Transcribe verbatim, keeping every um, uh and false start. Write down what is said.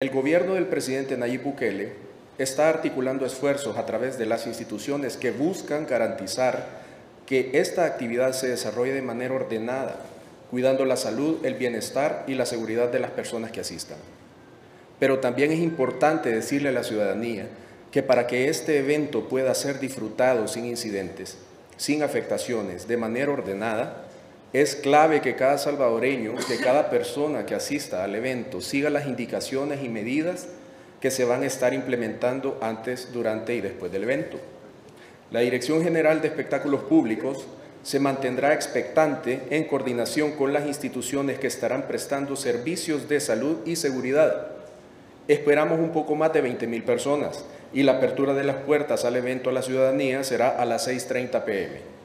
El gobierno del presidente Nayib Bukele está articulando esfuerzos a través de las instituciones que buscan garantizar que esta actividad se desarrolle de manera ordenada, cuidando la salud, el bienestar y la seguridad de las personas que asistan. Pero también es importante decirle a la ciudadanía que para que este evento pueda ser disfrutado sin incidentes, sin afectaciones, de manera ordenada, es clave que cada salvadoreño, que cada persona que asista al evento siga las indicaciones y medidas que se van a estar implementando antes, durante y después del evento. La Dirección General de Espectáculos Públicos se mantendrá expectante en coordinación con las instituciones que estarán prestando servicios de salud y seguridad. Esperamos un poco más de veinte mil personas y la apertura de las puertas al evento a la ciudadanía será a las seis treinta p m